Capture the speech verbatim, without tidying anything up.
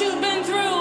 you've been through.